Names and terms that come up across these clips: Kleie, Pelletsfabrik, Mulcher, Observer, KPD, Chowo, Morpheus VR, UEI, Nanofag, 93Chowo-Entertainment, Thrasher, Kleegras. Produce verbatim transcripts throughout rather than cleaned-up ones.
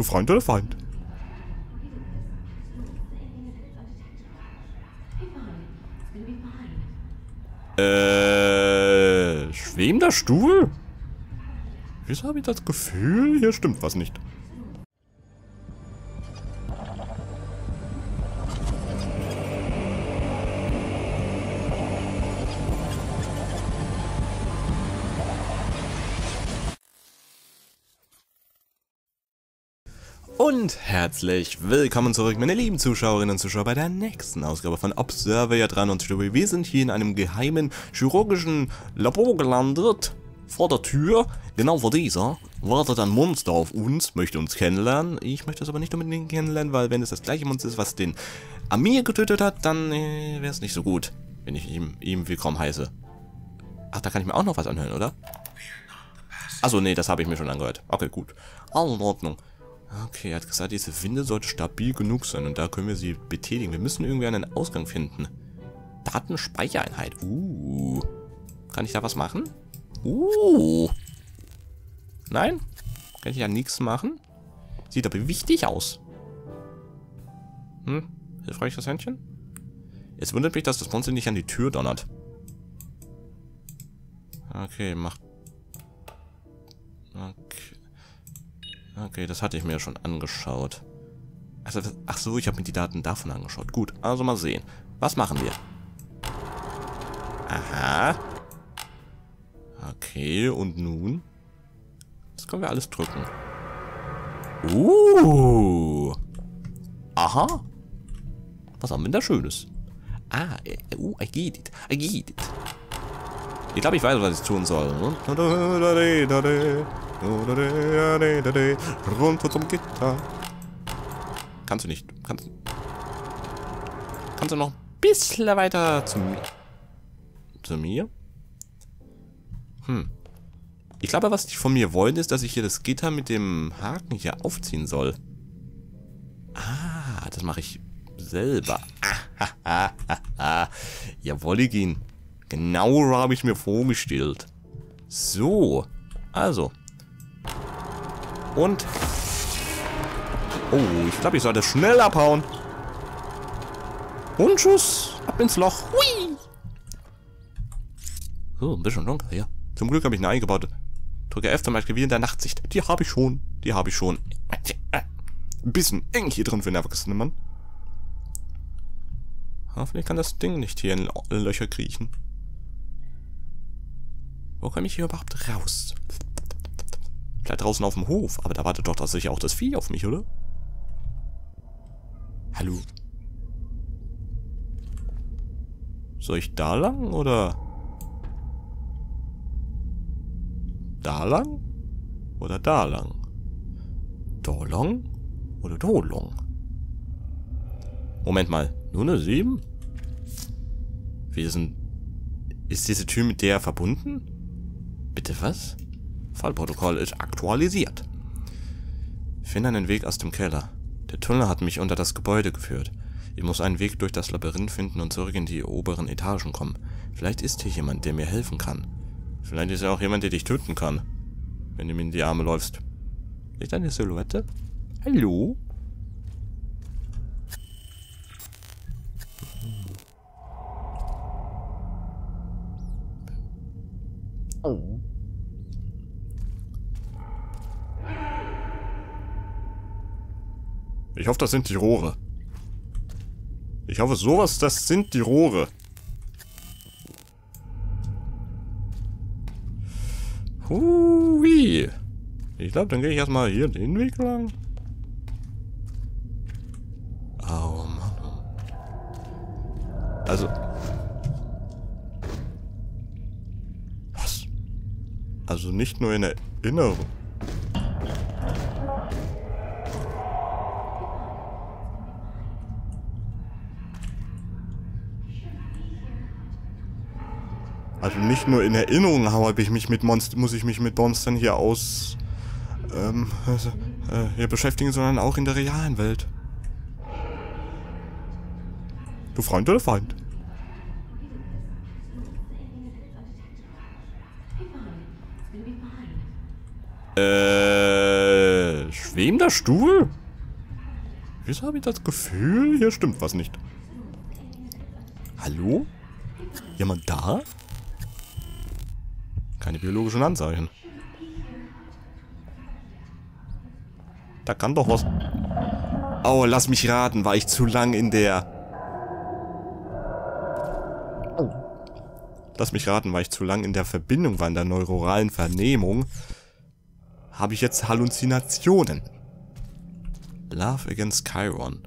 Du Freund oder Feind? Äh, schwebender Stuhl? Wieso habe ich das Gefühl, hier stimmt was nicht? Und herzlich willkommen zurück, meine lieben Zuschauerinnen und Zuschauer, bei der nächsten Ausgabe von Observer ja dran und Stubby. Wir sind hier in einem geheimen chirurgischen Labor gelandet. Vor der Tür, genau vor dieser, wartet ein Monster auf uns, möchte uns kennenlernen. Ich möchte es aber nicht unbedingt kennenlernen, weil wenn es das gleiche Monster ist, was den Amir getötet hat, dann äh, wäre es nicht so gut, wenn ich ihm, ihm willkommen heiße. Ach, da kann ich mir auch noch was anhören, oder? Achso, nee, das habe ich mir schon angehört. Okay, gut. Alles in Ordnung. Okay, er hat gesagt, diese Winde sollte stabil genug sein und da können wir sie betätigen. Wir müssen irgendwie einen Ausgang finden. Datenspeichereinheit. Uh. Kann ich da was machen? Uh. Nein? Kann ich ja nichts machen? Sieht aber wichtig aus. Hm? Hilfreich das Händchen? Es wundert mich, dass das Monster nicht an die Tür donnert. Okay, macht... Okay. Okay, das hatte ich mir schon angeschaut. Also, ach so, ich habe mir die Daten davon angeschaut. Gut, also mal sehen. Was machen wir? Aha. Okay, und nun? Jetzt können wir alles drücken. Uh. Aha. Was haben wir denn da Schönes? Ah, uh, I get it. I get it. Ich glaube, ich weiß, was ich tun soll. Runter zum Gitter. Kannst du nicht. Kannst, kannst du noch ein bisschen weiter zu mir? Zu mir? Hm. Ich glaube, was die von mir wollen, ist, dass ich hier das Gitter mit dem Haken hier aufziehen soll. Ah, das mache ich selber. Jawoll, ich ihn. Genau habe ich mir vorgestellt. So. Also. Und. Oh, ich glaube, ich sollte schnell abhauen. Und Schuss. Ab ins Loch. Hui. So, ein bisschen dunkel, ja. Zum Glück habe ich eine eingebaute. Drücke F zum Aktivieren der Nachtsicht. Die habe ich schon. Die habe ich schon. Ein bisschen eng hier drin für den erwachsenen Mann. Hoffentlich kann das Ding nicht hier in Löcher kriechen. Wo komme ich hier überhaupt raus? Vielleicht draußen auf dem Hof, aber da wartet doch sicher auch das Vieh auf mich, oder? Hallo? Soll ich da lang, oder? Da lang? Oder da lang? Da lang? Oder da lang? Moment mal, nur eine sieben? Wir sind... Ist diese Tür mit der verbunden? Bitte was? Fallprotokoll ist aktualisiert. Finde einen Weg aus dem Keller. Der Tunnel hat mich unter das Gebäude geführt. Ich muss einen Weg durch das Labyrinth finden und zurück in die oberen Etagen kommen. Vielleicht ist hier jemand, der mir helfen kann. Vielleicht ist ja auch jemand, der dich töten kann, wenn du mir in die Arme läufst. Ist eine Silhouette? Hallo? Oh. Ich hoffe, das sind die Rohre. Ich hoffe, sowas, das sind die Rohre. Hui. Ich glaube, dann gehe ich erstmal hier den Weg lang. Oh Mann. Also. Was? Also nicht nur in Erinnerung. Also nicht nur in Erinnerung habe ich mich mit Monster, muss ich mich mit Monstern hier aus ähm, äh, hier beschäftigen, sondern auch in der realen Welt. Du Freund oder Feind? Äh, schwebender Fliegender Stuhl? Wieso habe ich das Gefühl, hier stimmt was nicht? Hallo? Jemand da? Keine biologischen Anzeichen. Da kann doch was... Oh, lass mich raten, war ich zu lang in der... Oh. Lass mich raten, war ich zu lang in der Verbindung, war in der neuroralen Vernehmung. Habe ich jetzt Halluzinationen? Love Against Chiron.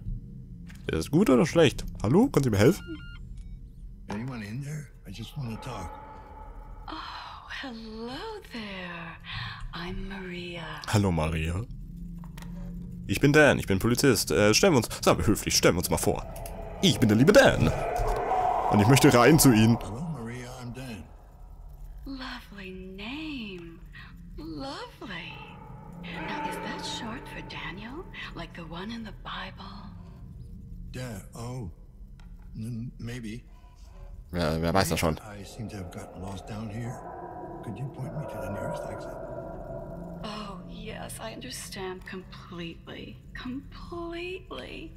Ist das gut oder schlecht? Hallo, können Sie mir helfen? Anyone in there? I just want to talk. Oh, hello there. I'm Maria. Hallo Maria. Ich bin Dan, ich bin Polizist. Äh, stellen wir uns, sagen wir höflich, stellen wir uns mal vor. Ich bin der liebe Dan. Und ich möchte rein zu Ihnen. Hello Maria, I'm Dan. Lovely name. Lovely. Now is that short for Daniel, like the one in the Bible? Yeah, oh. N maybe. Ja, wer weiß das schon. I seem to have gotten lost down here. Could you point me to the nearest exit? Oh, yes, I understand completely. Completely.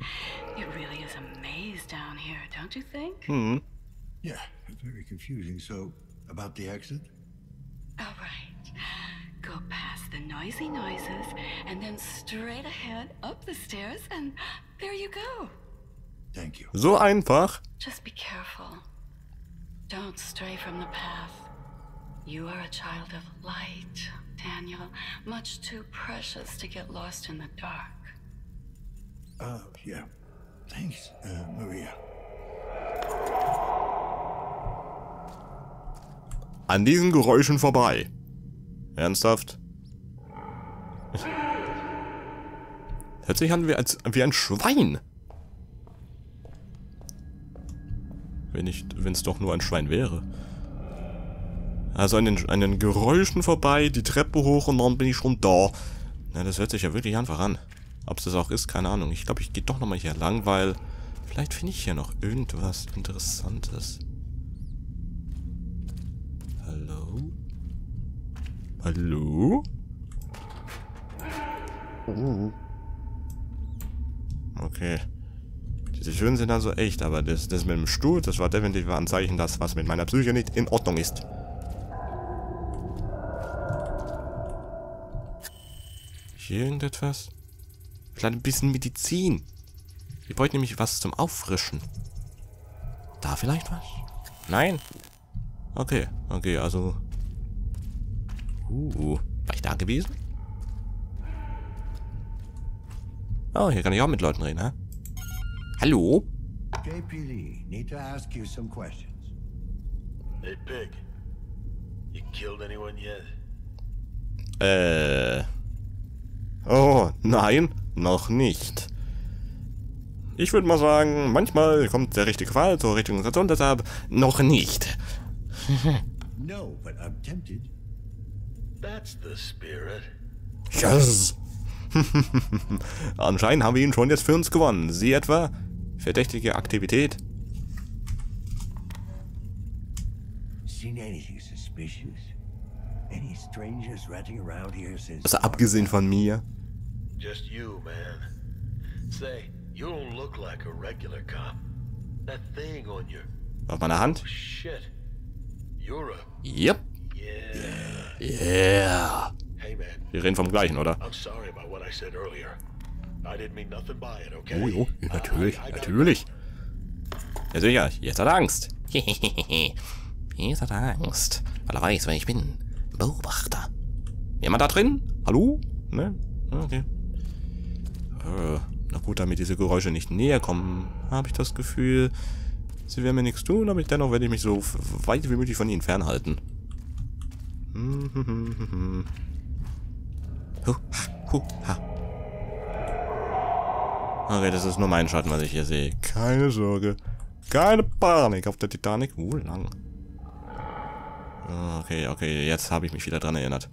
It really is a maze down here, don't you think? Hmm. Yeah, it's very confusing. So, about the exit? All right. Go past the noisy noises and then straight ahead up the stairs and there you go. Thank you. So einfach. Just be careful. Don't stray from the path. You are a child of light, Daniel. Much too precious to get lost in the dark. Oh, yeah. Thanks, uh, Maria. An diesen Geräuschen vorbei. Ernsthaft? Hört sich an wie, als, wie ein Schwein. Wenn es doch nur ein Schwein wäre. Also an den, an den Geräuschen vorbei, die Treppe hoch und dann bin ich schon da. Na, das hört sich ja wirklich einfach an. Ob es das auch ist, keine Ahnung. Ich glaube, ich gehe doch nochmal hier lang, weil vielleicht finde ich hier noch irgendwas Interessantes. Hallo? Hallo? Oh. Okay. Die Schönen sind also echt, aber das, das mit dem Stuhl, das war definitiv ein Zeichen, dass was mit meiner Psyche nicht in Ordnung ist. Hier irgendetwas? Vielleicht ein bisschen Medizin. Ich bräuchte nämlich was zum Auffrischen. Da vielleicht was? Nein? Okay, okay, also... Uh, war ich da gewesen? Oh, hier kann ich auch mit Leuten reden, hä? Hallo? K P D, need to ask you some questions. Hey Pig, you killed anyone yet? Äh. Oh, nein, noch nicht. Ich würde mal sagen, manchmal kommt der richtige Fall zur richtigen Situation, deshalb noch nicht. No, but I'm tempted. That's the spirit. Yes! Anscheinend haben wir ihn schon jetzt für uns gewonnen. Sie etwa? Verdächtige Aktivität? Also abgesehen von mir. Just you, man. Say, you don't look like a regular cop. That thing on your... Auf meiner Hand? Oh, shit. You're a... Yep. Yeah. Yeah. Wir reden vom gleichen, oder? Oh jo, natürlich, natürlich. Ja sicher, jetzt hat er Angst. Jetzt hat er Angst, weil er weiß, wer ich bin. Beobachter. Jemand da drin? Hallo? Ne? Okay. Äh, na gut, damit diese Geräusche nicht näher kommen, habe ich das Gefühl, sie werden mir nichts tun, aber dennoch werde ich mich so weit wie möglich von ihnen fernhalten. Okay, das ist nur mein Schatten, was ich hier sehe. Keine Sorge. Keine Panik auf der Titanic. Oh, lang. Okay, okay, jetzt habe ich mich wieder dran erinnert.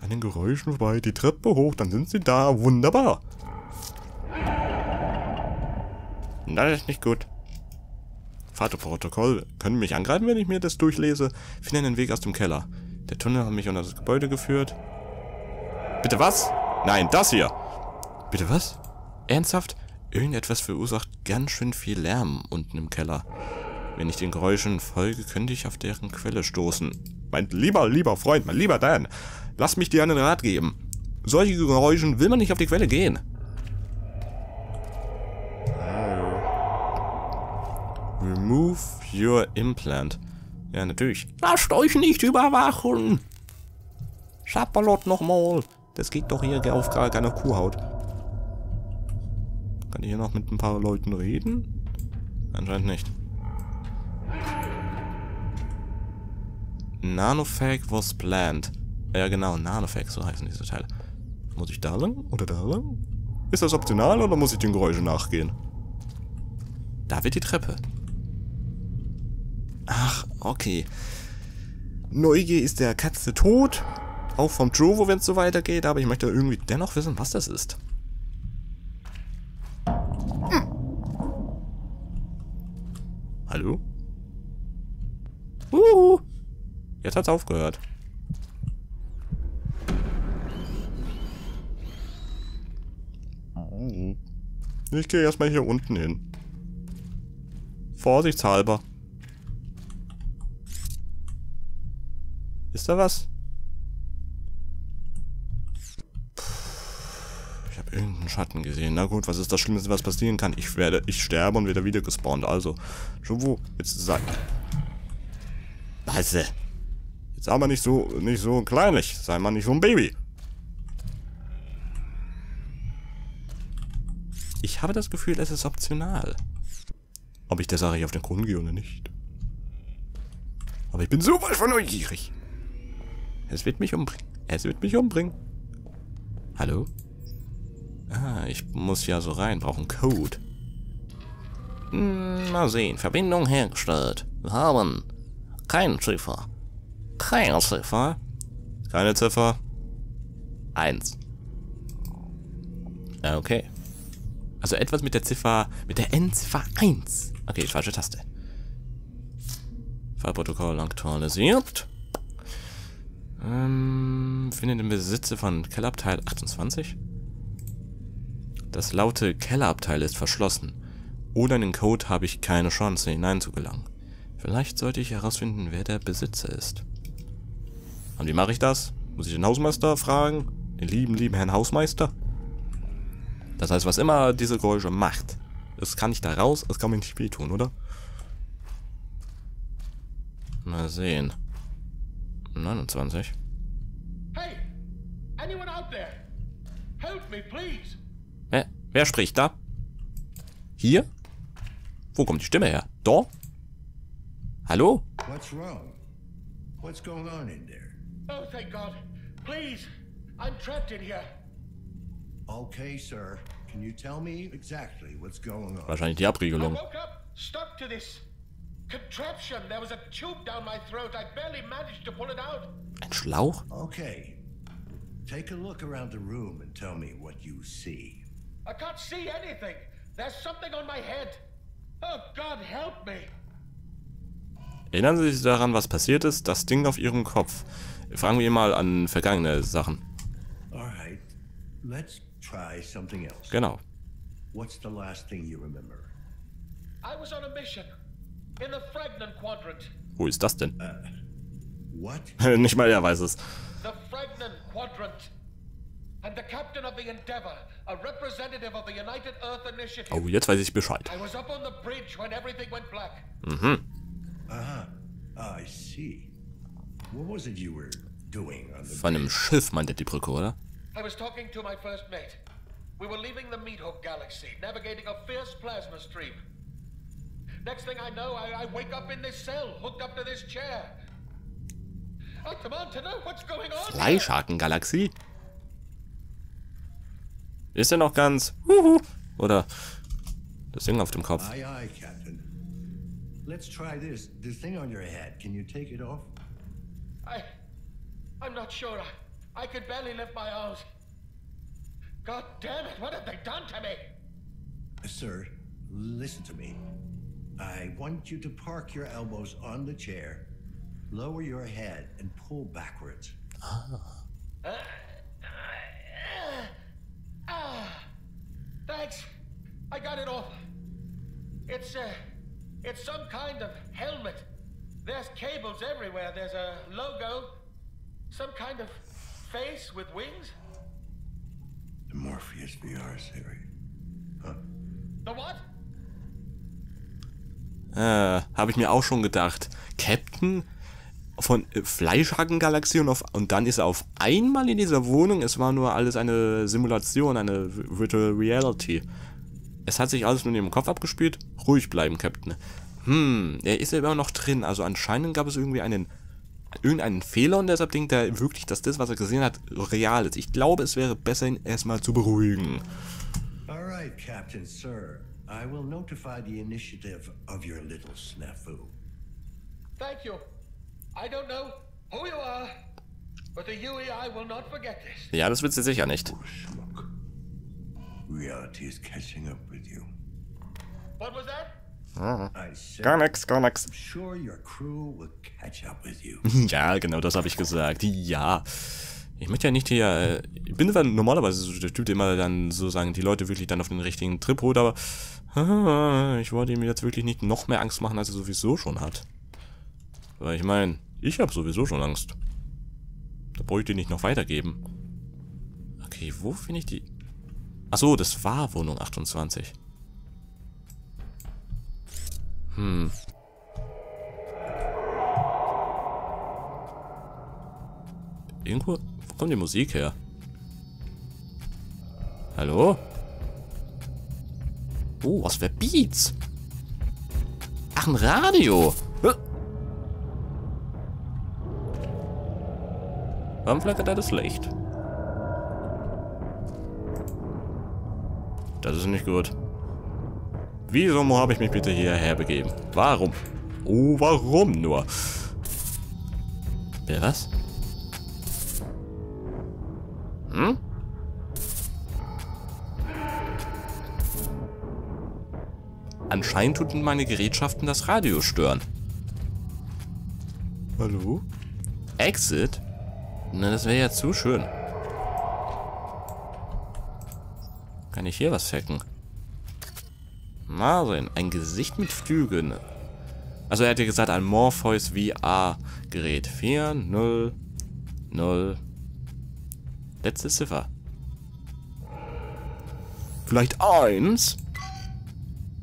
An den Geräuschen vorbei, die Treppe hoch, dann sind sie da. Wunderbar. Das ist nicht gut. Fahrprotokoll können mich angreifen, wenn ich mir das durchlese. Finde einen Weg aus dem Keller. Der Tunnel hat mich unter das Gebäude geführt. Bitte was? Nein, das hier. Bitte was? Ernsthaft? Irgendetwas verursacht ganz schön viel Lärm unten im Keller. Wenn ich den Geräuschen folge, könnte ich auf deren Quelle stoßen. Mein lieber, lieber Freund, mein lieber Dan, lass mich dir einen Rat geben. Solche Geräuschen will man nicht auf die Quelle gehen. Remove your implant. Ja, natürlich. Lasst euch nicht überwachen. Schabalot nochmal. Das geht doch hier auf gar keine Kuhhaut. Kann ich hier noch mit ein paar Leuten reden? Anscheinend nicht. Nanofag was planned. Ja genau, Nanofag, so heißen diese Teile. Muss ich da lang oder da lang? Ist das optional oder muss ich den Geräuschen nachgehen? Da wird die Treppe. Ach, okay. Neugier ist der Katze tot. Auch vom Chowo, wenn es so weitergeht. Aber ich möchte irgendwie dennoch wissen, was das ist. Hm. Hallo? Uhu. Jetzt hat's aufgehört. Ich gehe erstmal hier unten hin. Vorsichtshalber. Ist da was? Puh, ich habe irgendeinen Schatten gesehen. Na gut, was ist das Schlimmste, was passieren kann? Ich werde, ich sterbe und werde wieder gespawnt. Also, Chowo, jetzt sei. Was? Jetzt aber nicht so, nicht so kleinlich. Sei mal nicht so ein Baby. Ich habe das Gefühl, es ist optional. Ob ich der Sache auf den Grund gehe oder nicht. Aber ich bin so voll von neugierig. Es wird mich umbringen. Es wird mich umbringen. Hallo? Ah, ich muss ja so rein. Brauche einen Code. Hm, mal sehen. Verbindung hergestellt. Wir haben keinen Ziffer. Keine Ziffer. Keine Ziffer. Eins. Okay. Also etwas mit der Ziffer... Mit der Endziffer eins. Okay, die falsche Taste. Fallprotokoll aktualisiert. Ähm, findet im Besitze von Kellerabteil achtundzwanzig. Das laute Kellerabteil ist verschlossen. Ohne den Code habe ich keine Chance, hineinzugelangen. Vielleicht sollte ich herausfinden, wer der Besitzer ist. Und wie mache ich das? Muss ich den Hausmeister fragen? Den lieben, lieben Herrn Hausmeister? Das heißt, was immer diese Geräusche macht, das kann ich da raus, das kann mir nicht wehtun, oder? Mal sehen. neunundzwanzig. Hey, anyone out there? Help me, please. Hä? Wer spricht da? Hier? Wo kommt die Stimme her? Da? Hallo? What's wrong? What's going on in there? Oh, thank God. Please, I'm trapped in here. Okay, sir. Can you tell me exactly what's going on? Wahrscheinlich die Abriegelung. I woke up, stuck to this contraption. There was a tube down my throat. I barely managed to pull it out. Ein Schlauch? Okay. Take a look around the room and tell me what you see. I can't see anything. There's something on my head. Oh God, help me. Erinnern Sie sich daran, was passiert ist? Das Ding auf Ihrem Kopf. Fragen wir mal an vergangene Sachen. Alright. Let's try something else. Genau. What's the last thing you remember? I was on a mission. In the Fragment Quadrant. Wo ist das denn? Uh, what? Nicht mal er weiß es. The Fragment Quadrant. And the captain of the Endeavor, a representative of the United Earth Initiative. Oh, jetzt weiß ich Bescheid. I was up on the bridge when everything went black. Mhm. Aha. I see. What was it you were doing on the Von einem Schiff meinte die Brücke, oder? I was talking to my first mate. We were leaving the Meathook Galaxy, navigating a fierce plasma stream. Next thing I know, I, I wake up in this cell, hooked up to this chair. I demand to know what's going on. Fleischhakengalaxie? Ist er noch ganz? Huhu. Oder das Ding auf dem Kopf? Aye, aye, Captain. Let's try this. The thing on your head. Can you take it off? I, I'm not sure. I, I could barely lift my arms. God damn it! What have they done to me? Sir, listen to me. I want you to park your elbows on the chair, lower your head, and pull backwards. Ah. I got it off. It's uh, it's some kind of helmet. There's cables everywhere. There's a logo. Some kind of face with wings. The Morpheus V R series. Huh? The what? Äh, habe ich mir auch schon gedacht. Captain von Fleischhackengalaxie und, auf, und dann ist er auf einmal in dieser Wohnung. Es war nur alles eine Simulation, eine Virtual Reality. Es hat sich alles nur in dem Kopf abgespielt. Ruhig bleiben, Captain. Hm, er ist ja immer noch drin. Also anscheinend gab es irgendwie einen irgendeinen Fehler und deshalb denkt er wirklich, dass das, was er gesehen hat, real ist. Ich glaube, es wäre besser, ihn erstmal zu beruhigen. All right, Captain, Sir. I will notify the initiative of your little snafu. Thank you. I don't know who you are, but the U E I will not forget this. Ja, das wird sie sicher nicht. Reality is catching up with you. What was that? Ah. Gar nix, gar nix. Sure your crew will catch up with you. Ja, genau, das habe ich gesagt. Ja. Ich möchte ja nicht hier. Ich bin normalerweise so der Typ, der immer dann so sagen, die Leute wirklich dann auf den richtigen Trip holt, aber haha, ich wollte ihm jetzt wirklich nicht noch mehr Angst machen, als er sowieso schon hat. Weil ich meine, ich habe sowieso schon Angst. Da brauche ich dir nicht noch weitergeben. Okay, wo finde ich die? Achso, das war Wohnung achtundzwanzig. Hm. Irgendwo. Wo kommt die Musik her? Hallo? Oh, was für Beats? Ach, ein Radio. Hä? Warum flackert da das Licht? Das ist nicht gut. Wieso habe ich mich bitte hierher begeben? Warum? Oh, warum nur? Wer was? Hm? Anscheinend tun meine Gerätschaften das Radio stören. Hallo? Exit? Na, das wäre ja zu schön. Kann ich hier was hacken? Mal sehen. Ein Gesicht mit Flügeln. Also er hat ja gesagt, ein Morpheus V R-Gerät. vier null null. Letzte Ziffer. Vielleicht eins?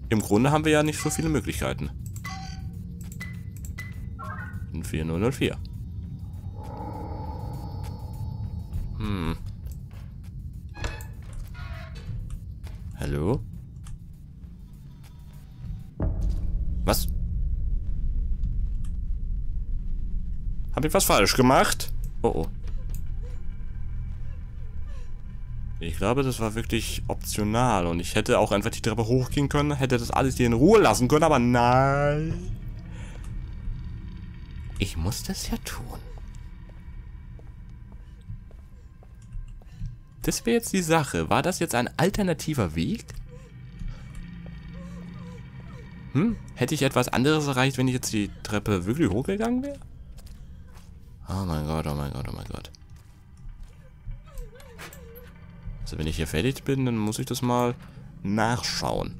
Im Grunde haben wir ja nicht so viele Möglichkeiten. vier null null vier. Hm. Hallo? Was? Hab ich was falsch gemacht? Oh oh. Ich glaube, das war wirklich optional und ich hätte auch einfach die Treppe hochgehen können, hätte das alles hier in Ruhe lassen können, aber nein. Ich muss das ja tun. Das wäre jetzt die Sache. War das jetzt ein alternativer Weg? Hm? Hätte ich etwas anderes erreicht, wenn ich jetzt die Treppe wirklich hochgegangen wäre? Oh mein Gott, oh mein Gott, oh mein Gott. Also wenn ich hier fertig bin, dann muss ich das mal nachschauen.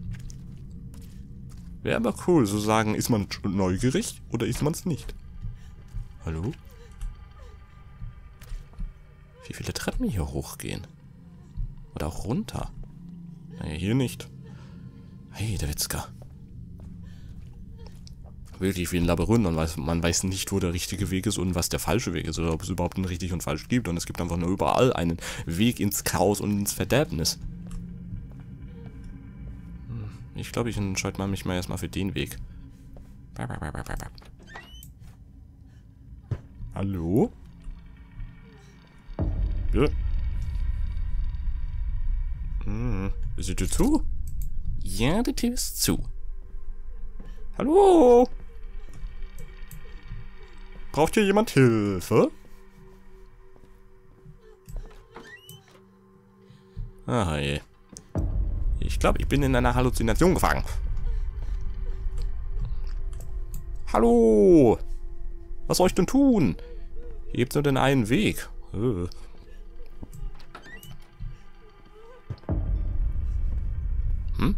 Wäre aber cool, so sagen, ist man neugierig oder ist man es nicht? Hallo? Wie viele Treppen hier hochgehen? Oder auch runter? Naja, hier nicht. Hey, der Witzka. Wirklich wie ein Labyrinth, man weiß, man weiß nicht, wo der richtige Weg ist und was der falsche Weg ist oder ob es überhaupt einen richtig und falsch gibt und es gibt einfach nur überall einen Weg ins Chaos und ins Verderbnis. Ich glaube, ich entscheide mal mich mal erstmal für den Weg. Hallo? Ja. Hm. Ist die Tür zu? Ja, die Tür ist zu. Hallo? Braucht hier jemand Hilfe? Ah, je. Ich glaube, ich bin in einer Halluzination gefangen. Hallo? Was soll ich denn tun? Hier gibt es nur den einen Weg. Äh. Hm?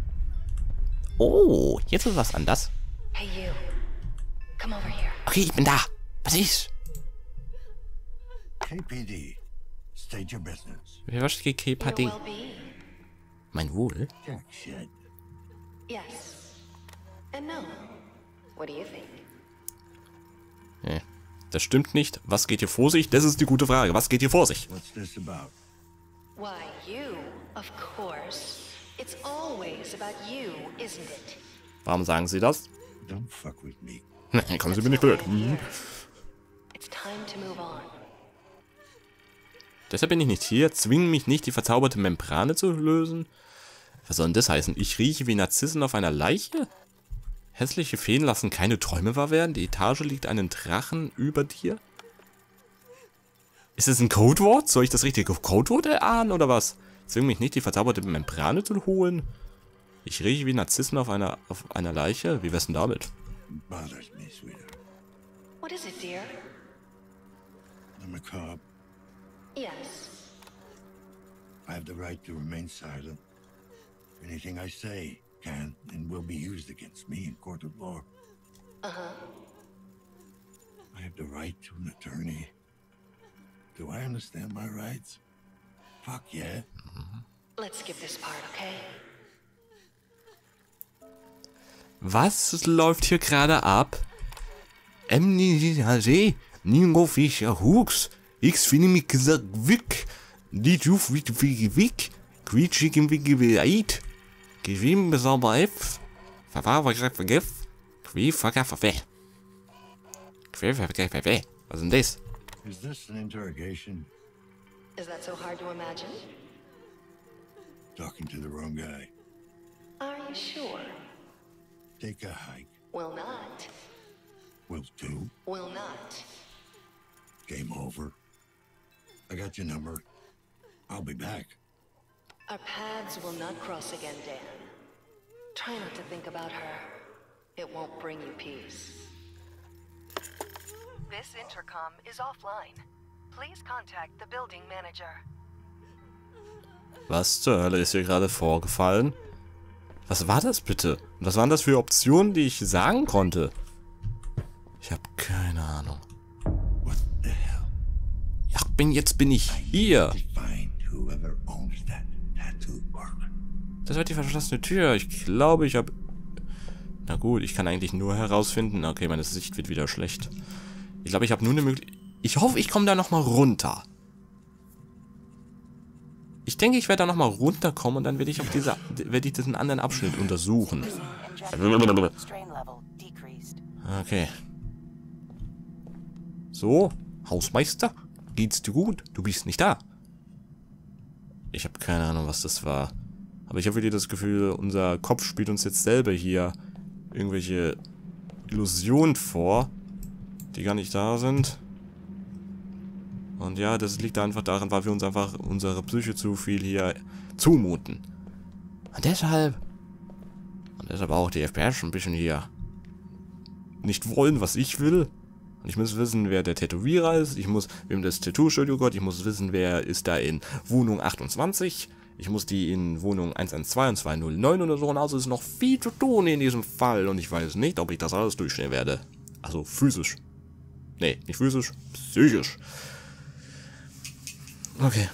Oh, jetzt ist was anders. Okay, ich bin da. Was ist? K P D. State your business. Wer was geht K P D? Mein Wohl? Yes. And no. What do you think? Nee, das stimmt nicht. Was geht hier vor sich? Das ist die gute Frage. Was geht hier vor sich? What's this about? Why you, of course. It's always about you, isn't it? Warum sagen Sie das? Don't fuck with me. Kommen Sie mir nicht blöd. Hm. It's time to move on. Deshalb bin ich nicht hier. Zwingen mich nicht, die verzauberte Membrane zu lösen. Was soll denn das heißen? Ich rieche wie Narzissen auf einer Leiche? Hässliche Feen lassen keine Träume wahr werden. Die Etage liegt einen Drachen über dir. Ist das ein Codewort? Soll ich das richtige Codewort erahnen oder was? Zwing mich nicht, die verzauberte Membrane zu holen. Ich rieche wie Narzissen auf einer, auf einer Leiche. Wie wär's denn damit? What is it, dear? The macabre. Yes. I have the right to remain silent. Anything I say can and will be used against me in court of law. Uh-huh. I have the right to an attorney. Do I understand my rights? Fuck yeah. Mm-hmm. Let's skip this part, okay? Was läuft hier gerade ab? Amnesia, Ningo Fischer Hooks. X finde mich gesagt wick, die Juf wird wick, quietschig im Wickeweit, gewinn besauber F, verwahrbar greif vergriff, quie vergriff verweh. Quie vergriff verweh. Was ist denn das? Is this an interrogation? Is that so hard to imagine? Talking to the wrong guy. Are you sure? Take a hike. Will not. Will do. Will not. Game over. I got your number. I'll be back. Our paths will not cross again, Dan. Try not to think about her. It won't bring you peace. This intercom is offline. Please contact the building manager. Was zur Hölle ist hier gerade vorgefallen? Was war das bitte? Und was waren das für Optionen, die ich sagen konnte? Ich habe keine Ahnung. Ach, bin jetzt bin ich hier. Das war die verschlossene Tür. Ich glaube, ich habe... Na gut, ich kann eigentlich nur herausfinden... Okay, meine Sicht wird wieder schlecht. Ich glaube, ich habe nur eine Möglichkeit... Ich hoffe, ich komme da nochmal runter. Ich denke, ich werde da nochmal runterkommen und dann werde ich auf dieser... werde ich diesen anderen Abschnitt untersuchen. Okay. So, Hausmeister, geht's dir gut? Du bist nicht da. Ich habe keine Ahnung, was das war. Aber ich habe wieder das Gefühl, unser Kopf spielt uns jetzt selber hier irgendwelche Illusionen vor, die gar nicht da sind. Und ja, das liegt einfach daran, weil wir uns einfach unsere Psyche zu viel hier zumuten. Und deshalb... Und deshalb auch die F P S ein bisschen hier nicht wollen, was ich will. Ich muss wissen, wer der Tätowierer ist. Ich muss, wem das Tattoo-Studio gehört. Ich muss wissen, wer ist da in Wohnung achtundzwanzig. Ich muss die in Wohnung eins eins zwei und zwei null neun oder so. Und also ist noch viel zu tun in diesem Fall. Und ich weiß nicht, ob ich das alles durchstehen werde. Also physisch. Nee, nicht physisch, psychisch. Okay.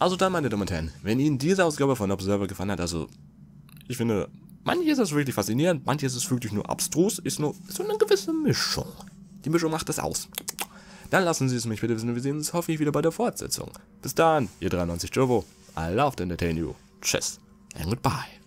Also dann, meine Damen und Herren, wenn Ihnen diese Ausgabe von Observer gefallen hat, also ich finde, manches ist wirklich faszinierend, manches ist wirklich nur abstrus, ist nur so eine gewisse Mischung. Die Mischung macht das aus. Dann lassen Sie es mich bitte wissen. Wir sehen uns hoffentlich wieder bei der Fortsetzung. Bis dann, Ihr dreiundneunzig Chowo. I love to entertain you. Tschüss. And goodbye.